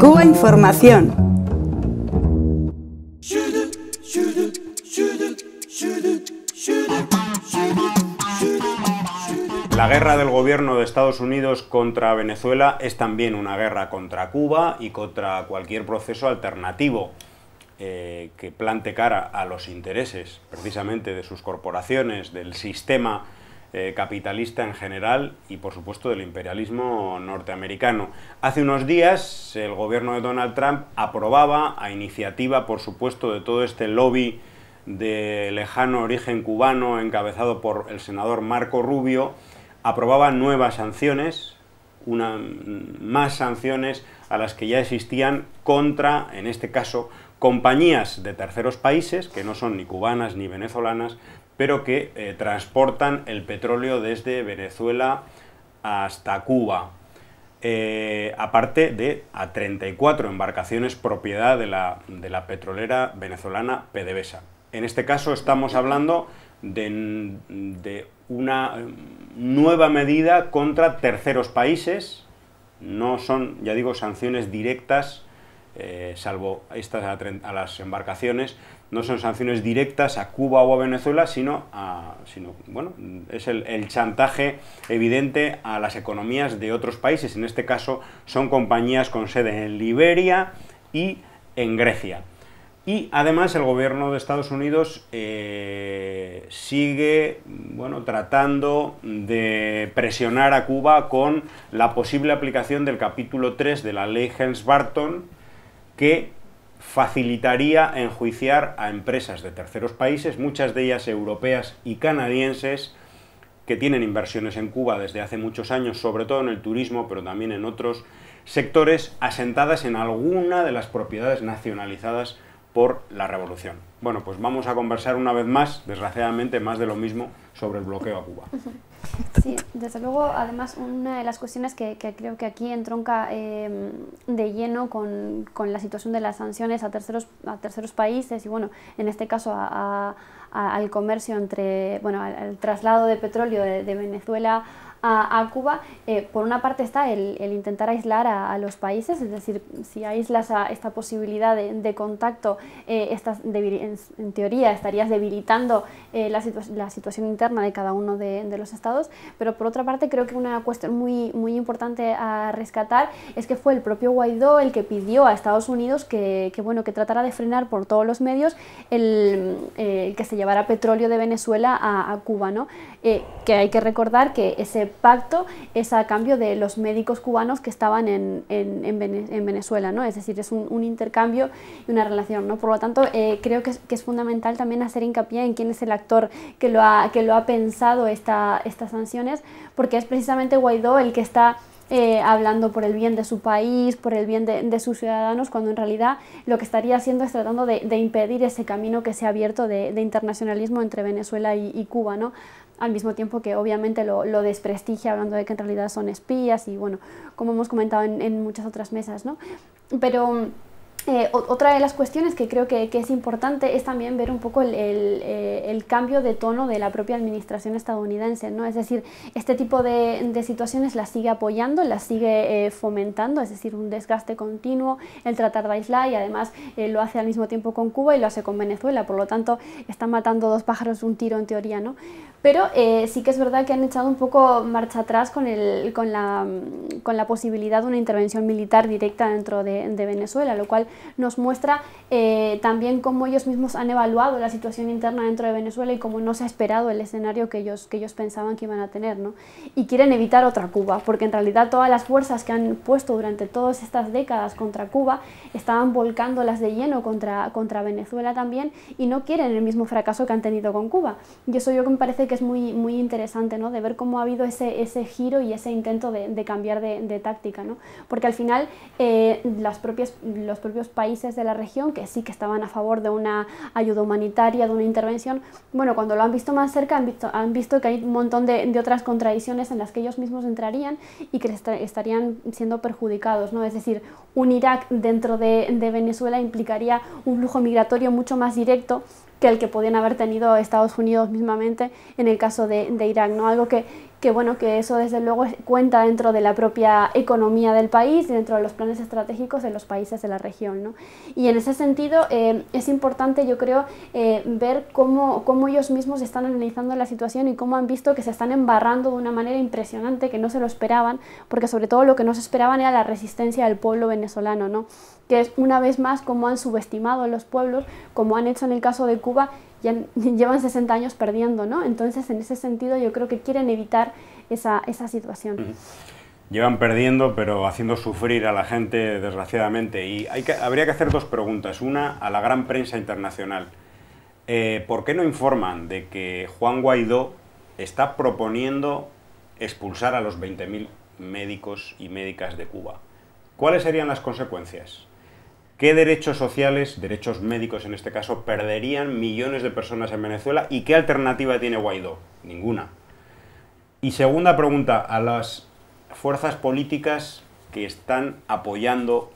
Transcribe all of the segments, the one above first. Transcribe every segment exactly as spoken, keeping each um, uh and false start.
Cuba Información. La guerra del gobierno de Estados Unidos contra Venezuela es también una guerra contra Cuba y contra cualquier proceso alternativo eh, que plante cara a los intereses, precisamente, de sus corporaciones, del sistema eh, capitalista en general y, por supuesto, del imperialismo norteamericano. Hace unos días el gobierno de Donald Trump aprobaba, a iniciativa, por supuesto, de todo este lobby de lejano origen cubano encabezado por el senador Marco Rubio, aprobaba nuevas sanciones, una, más sanciones a las que ya existían contra, en este caso, compañías de terceros países, que no son ni cubanas ni venezolanas, pero que eh, transportan el petróleo desde Venezuela hasta Cuba, eh, aparte de a treinta y cuatro embarcaciones propiedad de la, de la petrolera venezolana P D V S A. En este caso estamos hablando de, de una nueva medida contra terceros países. No son, ya digo, sanciones directas, eh, salvo estas a, a las embarcaciones, no son sanciones directas a Cuba o a Venezuela, sino, a, sino bueno, es el, el chantaje evidente a las economías de otros países. En este caso son compañías con sede en Liberia y en Grecia. Y además el gobierno de Estados Unidos eh, sigue bueno, tratando de presionar a Cuba con la posible aplicación del capítulo tres de la ley Helms Barton, que facilitaría enjuiciar a empresas de terceros países, muchas de ellas europeas y canadienses, que tienen inversiones en Cuba desde hace muchos años, sobre todo en el turismo, pero también en otros sectores, asentadas en alguna de las propiedades nacionalizadas por la revolución. Bueno, pues vamos a conversar una vez más, desgraciadamente, más de lo mismo sobre el bloqueo a Cuba. Sí, desde luego, además, una de las cuestiones que, que creo que aquí entronca eh, de lleno con, con la situación de las sanciones a terceros, a terceros países y, bueno, en este caso a, a, al comercio entre, bueno, al, al traslado de petróleo de, de Venezuela A, a Cuba, eh, por una parte está el, el intentar aislar a, a los países, es decir, si aíslas a esta posibilidad de, de contacto, eh, estás en, en teoría estarías debilitando eh, la, situa la situación interna de cada uno de, de los estados, pero por otra parte creo que una cuestión muy, muy importante a rescatar es que fue el propio Guaidó el que pidió a Estados Unidos que, que, bueno, que tratara de frenar por todos los medios el eh, que se llevara petróleo de Venezuela a, a Cuba, ¿no? Eh, que hay que recordar que ese pacto es a cambio de los médicos cubanos que estaban en, en, en Venezuela, ¿no? Es decir, es un, un intercambio y una relación, ¿no? Por lo tanto, eh, creo que es, que es fundamental también hacer hincapié en quién es el actor que lo ha, que lo ha pensado esta, estas sanciones, porque es precisamente Guaidó el que está Eh, hablando por el bien de su país, por el bien de, de sus ciudadanos, cuando en realidad lo que estaría haciendo es tratando de, de impedir ese camino que se ha abierto de, de internacionalismo entre Venezuela y, y Cuba, ¿no? Al mismo tiempo que obviamente lo, lo desprestigia, hablando de que en realidad son espías y, bueno, como hemos comentado en, en muchas otras mesas, ¿no? Pero Eh, otra de las cuestiones que creo que, que es importante es también ver un poco el, el, eh, el cambio de tono de la propia administración estadounidense, ¿no? Es decir, este tipo de, de situaciones las sigue apoyando, las sigue eh, fomentando, es decir, un desgaste continuo, el tratar de aislar, y además eh, lo hace al mismo tiempo con Cuba y lo hace con Venezuela, por lo tanto están matando dos pájaros de un tiro en teoría, ¿no? Pero eh, sí que es verdad que han echado un poco marcha atrás con, el, con, la, con la posibilidad de una intervención militar directa dentro de, de Venezuela, lo cual nos muestra eh, también cómo ellos mismos han evaluado la situación interna dentro de Venezuela y cómo no se ha esperado el escenario que ellos, que ellos pensaban que iban a tener, ¿no? Y quieren evitar otra Cuba, porque en realidad todas las fuerzas que han puesto durante todas estas décadas contra Cuba estaban volcándolas de lleno contra, contra Venezuela también, y no quieren el mismo fracaso que han tenido con Cuba. Y eso yo me parece que es muy, muy interesante, ¿no? De ver cómo ha habido ese, ese giro y ese intento de, de cambiar de, de táctica, ¿no? Porque al final eh, las propias, los propios países de la región, que sí que estaban a favor de una ayuda humanitaria, de una intervención, bueno, cuando lo han visto más cerca han visto, han visto que hay un montón de, de otras contradicciones en las que ellos mismos entrarían y que estarían siendo perjudicados, ¿no? Es decir, un Irak dentro de, de Venezuela implicaría un flujo migratorio mucho más directo que el que podían haber tenido Estados Unidos mismamente en el caso de, de Irak, ¿no? Algo que, que bueno, que eso desde luego cuenta dentro de la propia economía del país, dentro de los planes estratégicos de los países de la región, ¿no? Y en ese sentido eh, es importante, yo creo, eh, ver cómo, cómo ellos mismos están analizando la situación y cómo han visto que se están embarrando de una manera impresionante, que no se lo esperaban, porque sobre todo lo que no se esperaban era la resistencia del pueblo venezolano, ¿no? Que es una vez más cómo han subestimado a los pueblos, como han hecho en el caso de Cuba, ya llevan sesenta años perdiendo, ¿no? Entonces, en ese sentido, yo creo que quieren evitar esa, esa situación. Llevan perdiendo, pero haciendo sufrir a la gente, desgraciadamente. Y hay que, habría que hacer dos preguntas. Una, a la gran prensa internacional. Eh, ¿Por qué no informan de que Juan Guaidó está proponiendo expulsar a los veinte mil médicos y médicas de Cuba? ¿Cuáles serían las consecuencias? ¿Qué derechos sociales, derechos médicos en este caso, perderían millones de personas en Venezuela? ¿Y qué alternativa tiene Guaidó? Ninguna. Y segunda pregunta, a las fuerzas políticas que están apoyando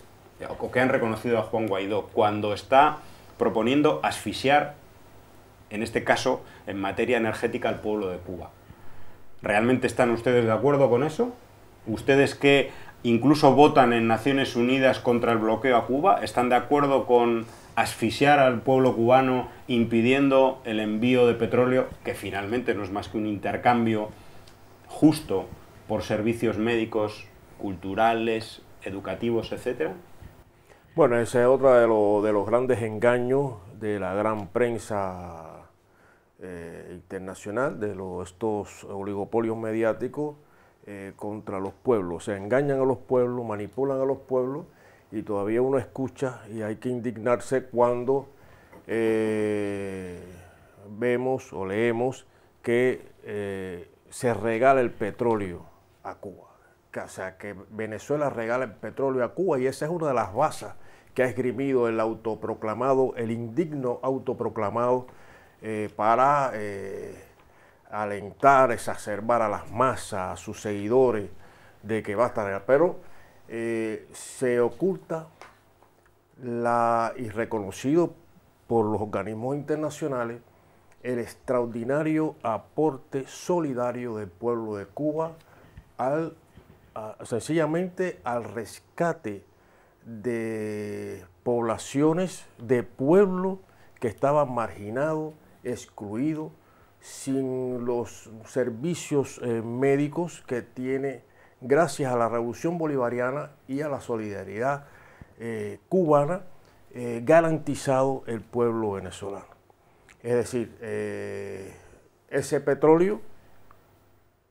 o que han reconocido a Juan Guaidó cuando está proponiendo asfixiar, en este caso, en materia energética al pueblo de Cuba. ¿Realmente están ustedes de acuerdo con eso? ¿Ustedes qué...? Incluso votan en Naciones Unidas contra el bloqueo a Cuba. ¿Están de acuerdo con asfixiar al pueblo cubano impidiendo el envío de petróleo, que finalmente no es más que un intercambio justo por servicios médicos, culturales, educativos, etcétera? Bueno, esa es otra de, lo, de los grandes engaños de la gran prensa eh, internacional, de los, estos oligopolios mediáticos. Eh, contra los pueblos, o sea, engañan a los pueblos, manipulan a los pueblos y todavía uno escucha y hay que indignarse cuando eh, vemos o leemos que eh, se regala el petróleo a Cuba, que, o sea, que Venezuela regala el petróleo a Cuba, y esa es una de las basas que ha esgrimido el autoproclamado, el indigno autoproclamado eh, para... Eh, alentar, exacerbar a las masas, a sus seguidores, de que va a estar, pero eh, se oculta la, y reconocido por los organismos internacionales, el extraordinario aporte solidario del pueblo de Cuba al, a, sencillamente al rescate de poblaciones, de pueblos que estaban marginados, excluidos, sin los servicios eh, médicos que tiene gracias a la Revolución Bolivariana y a la solidaridad eh, cubana eh, garantizado el pueblo venezolano. Es decir, eh, ese petróleo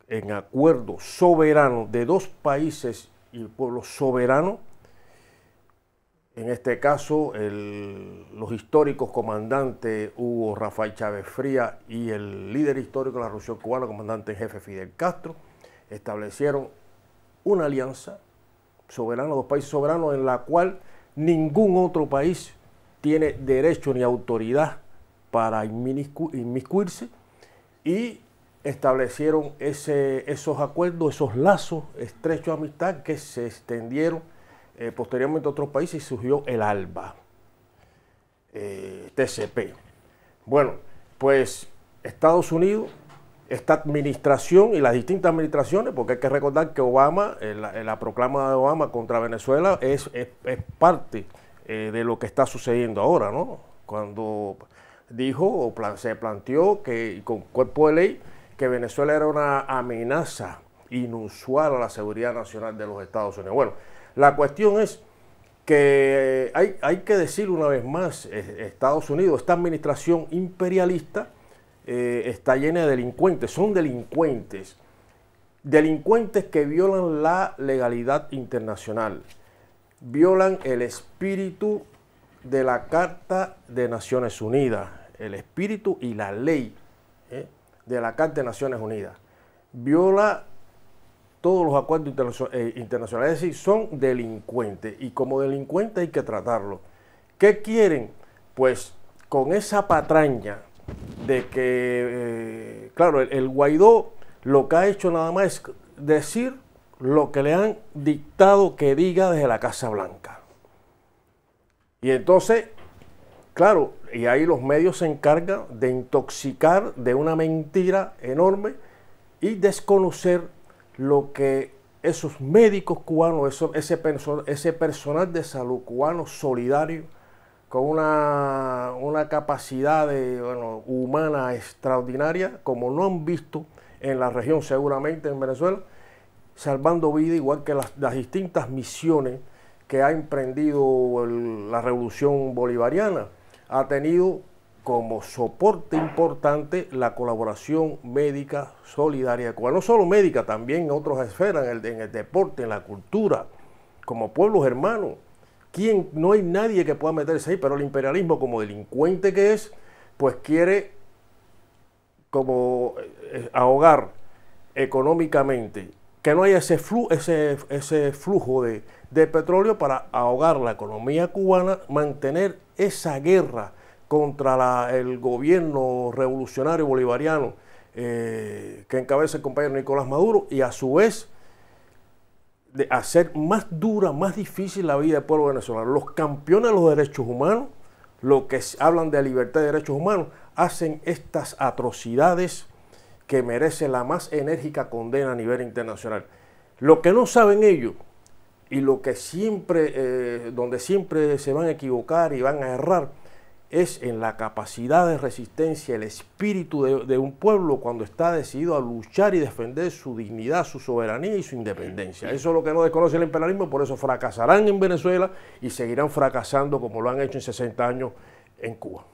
en acuerdo soberano de dos países y el pueblo soberano, en este caso, el, los históricos comandantes Hugo Rafael Chávez Fría y el líder histórico de la Revolución Cubana, comandante en jefe Fidel Castro, establecieron una alianza soberana, dos países soberanos, en la cual ningún otro país tiene derecho ni autoridad para inmiscu- inmiscuirse, y establecieron ese, esos acuerdos, esos lazos estrechos de amistad que se extendieron Eh, posteriormente a otros países, surgió el ALBA, eh, T C P. Bueno, pues Estados Unidos, esta administración y las distintas administraciones, porque hay que recordar que Obama, eh, la, la proclama de Obama contra Venezuela es, es, es parte eh, de lo que está sucediendo ahora, ¿no? Cuando dijo o plan, se planteó que con cuerpo de ley que Venezuela era una amenaza inusual a la seguridad nacional de los Estados Unidos. Bueno, la cuestión es que hay, hay que decir una vez más, Estados Unidos, esta administración imperialista eh, está llena de delincuentes, son delincuentes, delincuentes que violan la legalidad internacional, violan el espíritu de la Carta de Naciones Unidas, el espíritu y la ley eh, de la Carta de Naciones Unidas, viola todos los acuerdos internacionales, es decir, son delincuentes, y como delincuentes hay que tratarlos. ¿Qué quieren? Pues con esa patraña de que, eh, claro, el, el Guaidó lo que ha hecho nada más es decir lo que le han dictado que diga desde la Casa Blanca. Y entonces, claro, y ahí los medios se encargan de intoxicar de una mentira enorme y desconocer lo que esos médicos cubanos, eso, ese, perso ese personal de salud cubano solidario, con una, una capacidad de, bueno, humana extraordinaria, como no han visto en la región, seguramente en Venezuela, salvando vidas, igual que las, las distintas misiones que ha emprendido el, la revolución bolivariana. Ha tenido como soporte importante la colaboración médica solidaria cubana, no solo médica, también en otras esferas, en el, en el deporte, en la cultura, como pueblos hermanos. ¿Quién? No hay nadie que pueda meterse ahí, pero el imperialismo, como delincuente que es, pues quiere como ahogar económicamente, que no haya ese, flu, ese, ese flujo de, de petróleo para ahogar la economía cubana, mantener esa guerra contra la, el gobierno revolucionario bolivariano eh, que encabeza el compañero Nicolás Maduro, y a su vez de hacer más dura, más difícil la vida del pueblo venezolano. Los campeones de los derechos humanos, los que hablan de libertad y derechos humanos, hacen estas atrocidades que merecen la más enérgica condena a nivel internacional. Lo que no saben ellos, y lo que siempre, eh, donde siempre se van a equivocar y van a errar, es en la capacidad de resistencia, el espíritu de, de un pueblo cuando está decidido a luchar y defender su dignidad, su soberanía y su independencia. Eso es lo que no desconoce el imperialismo, por eso fracasarán en Venezuela y seguirán fracasando como lo han hecho en sesenta años en Cuba.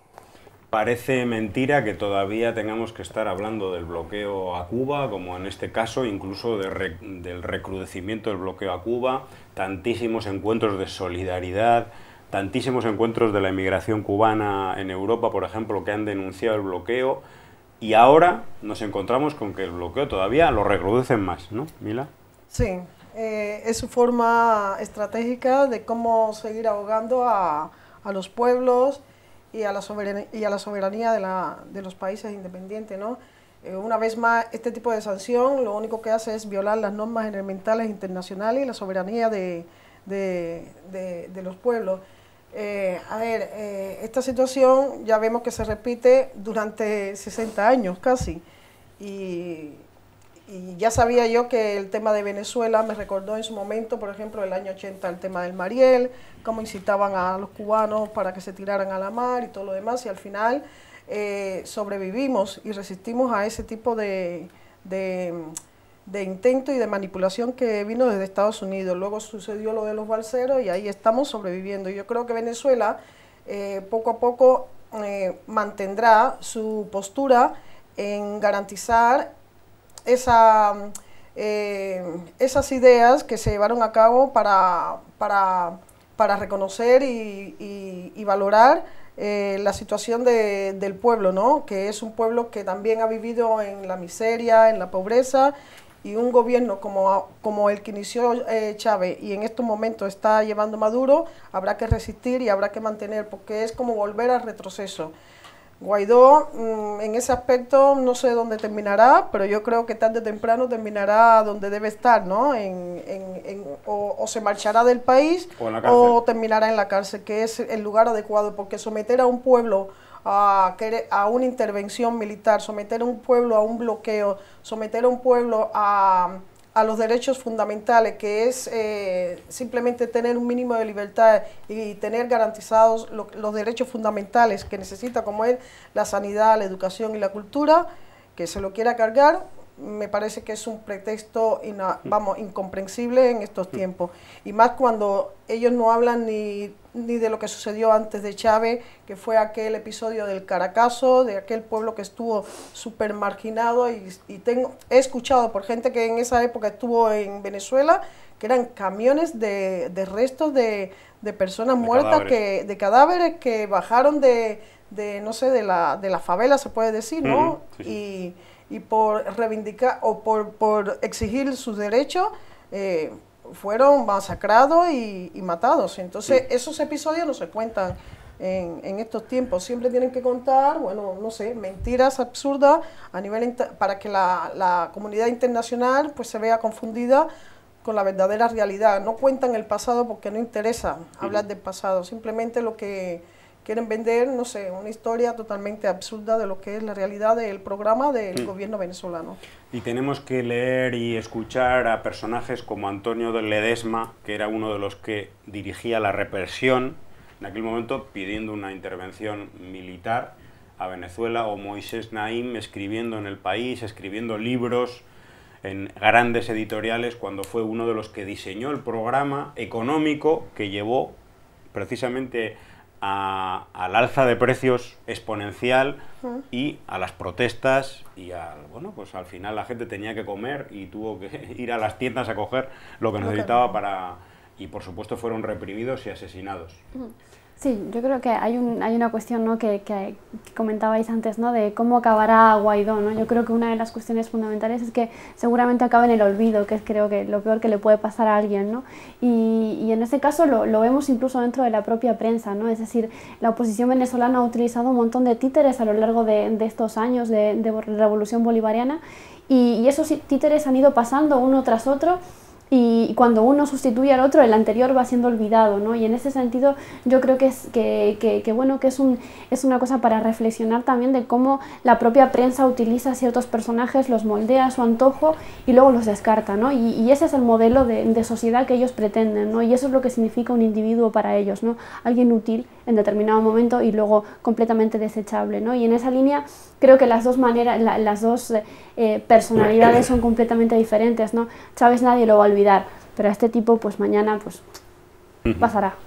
Parece mentira que todavía tengamos que estar hablando del bloqueo a Cuba, como en este caso, incluso de re, del recrudecimiento del bloqueo a Cuba, tantísimos encuentros de solidaridad, tantísimos encuentros de la inmigración cubana en Europa, por ejemplo, que han denunciado el bloqueo, y ahora nos encontramos con que el bloqueo todavía lo recrudecen más, ¿no, Mila? Sí, eh, es su forma estratégica de cómo seguir ahogando a, a los pueblos y a la soberanía, y a la soberanía de, la, de los países independientes, ¿no? Eh, una vez más, este tipo de sanción lo único que hace es violar las normas elementales internacionales y la soberanía de, de, de, de los pueblos. Eh, a ver, eh, esta situación ya vemos que se repite durante sesenta años casi, y, y ya sabía yo que el tema de Venezuela me recordó en su momento, por ejemplo, el año ochenta, el tema del Mariel, cómo incitaban a los cubanos para que se tiraran a la mar y todo lo demás, y al final eh, sobrevivimos y resistimos a ese tipo de, de, de intento y de manipulación que vino desde Estados Unidos. Luego sucedió lo de los balseros y ahí estamos sobreviviendo. Yo creo que Venezuela eh, poco a poco eh, mantendrá su postura en garantizar esa, eh, esas ideas que se llevaron a cabo para, para, para reconocer y, y, y valorar eh, la situación de, del pueblo, ¿no? Que es un pueblo que también ha vivido en la miseria, en la pobreza, y un gobierno como, como el que inició eh, Chávez y en estos momentos está llevando Maduro, habrá que resistir y habrá que mantener, porque es como volver al retroceso. Guaidó, mmm, en ese aspecto no sé dónde terminará, pero yo creo que tarde o temprano terminará donde debe estar, ¿no? En, en, en, o, o se marchará del país o, o terminará en la cárcel, que es el lugar adecuado, porque someter a un pueblo a, a una intervención militar, someter a un pueblo a un bloqueo, someter a un pueblo a, a los derechos fundamentales, que es eh, simplemente tener un mínimo de libertad y tener garantizados lo, los derechos fundamentales que necesita, como es la sanidad, la educación y la cultura, que se lo quiera cargar, me parece que es un pretexto ina, vamos, incomprensible en estos tiempos. Y más cuando ellos no hablan ni, ni de lo que sucedió antes de Chávez, que fue aquel episodio del Caracazo, de aquel pueblo que estuvo súper marginado. Y, y tengo, he escuchado por gente que en esa época estuvo en Venezuela, que eran camiones de, de restos de, de personas de muertas, cadáveres. Que, de cadáveres que bajaron de, de no sé, de la, de la favela, se puede decir, ¿no? Mm, sí, sí. Y, y por reivindicar o por, por exigir sus derechos eh, fueron masacrados y, y matados. Entonces sí, esos episodios no se cuentan en, en estos tiempos. Siempre tienen que contar, bueno, no sé, mentiras absurdas a nivel para que la, la comunidad internacional pues se vea confundida con la verdadera realidad. No cuentan el pasado porque no interesa hablar del pasado, simplemente lo que quieren vender, no sé, una historia totalmente absurda de lo que es la realidad del programa del mm. gobierno venezolano. Y tenemos que leer y escuchar a personajes como Antonio Ledesma, que era uno de los que dirigía la represión en aquel momento, pidiendo una intervención militar a Venezuela, o Moisés Naim escribiendo en El País, escribiendo libros en grandes editoriales, cuando fue uno de los que diseñó el programa económico que llevó precisamente a, al alza de precios exponencial y a las protestas, y al, bueno, pues al final la gente tenía que comer y tuvo que ir a las tiendas a coger lo que necesitaba para... y por supuesto fueron reprimidos y asesinados. Sí, yo creo que hay, un, hay una cuestión, ¿no?, que, que comentabais antes, ¿no?, de cómo acabará Guaidó, ¿no? Yo creo que una de las cuestiones fundamentales es que seguramente acabe en el olvido, que es creo que lo peor que le puede pasar a alguien, ¿no? Y, y en este caso lo, lo vemos incluso dentro de la propia prensa, ¿no? Es decir, la oposición venezolana ha utilizado un montón de títeres a lo largo de, de estos años de, de revolución bolivariana, y, y esos títeres han ido pasando uno tras otro, y cuando uno sustituye al otro, el anterior va siendo olvidado, ¿no? Y en ese sentido yo creo que es, que, que, que bueno, que es, un, es una cosa para reflexionar también, de cómo la propia prensa utiliza ciertos personajes, los moldea a su antojo y luego los descarta, ¿no? Y, y ese es el modelo de, de sociedad que ellos pretenden, ¿no? Y eso es lo que significa un individuo para ellos, ¿no? Alguien útil en determinado momento y luego completamente desechable, ¿no? Y en esa línea creo que las dos maneras, la, las dos eh, personalidades son completamente diferentes, ¿no? Chávez nadie lo va a olvidar, pero a este tipo pues mañana pues pasará.